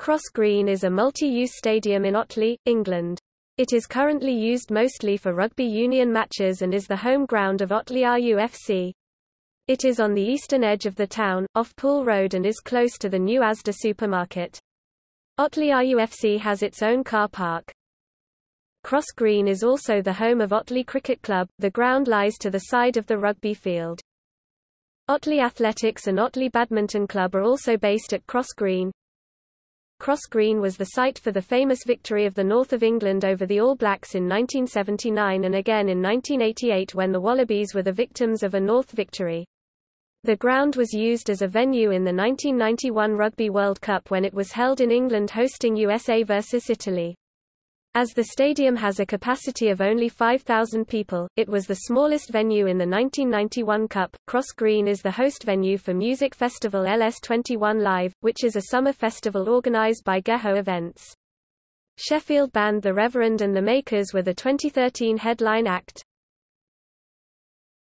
Cross Green is a multi-use stadium in Otley, England. It is currently used mostly for rugby union matches and is the home ground of Otley RUFC. It is on the eastern edge of the town, off Poole Road, and is close to the new Asda supermarket. Otley RUFC has its own car park. Cross Green is also the home of Otley Cricket Club. The ground lies to the side of the rugby field. Otley Athletics and Otley Badminton Club are also based at Cross Green. Cross Green was the site for the famous victory of the North of England over the All Blacks in 1979 and again in 1988 when the Wallabies were the victims of a North victory. The ground was used as a venue in the 1991 Rugby World Cup when it was held in England hosting USA versus Italy. As the stadium has a capacity of only 5,000 people, it was the smallest venue in the 1991 Cup. Cross Green is the host venue for music festival LS21 Live, which is a summer festival organised by Geho Events. Sheffield band The Reverend and the Makers were the 2013 headline act.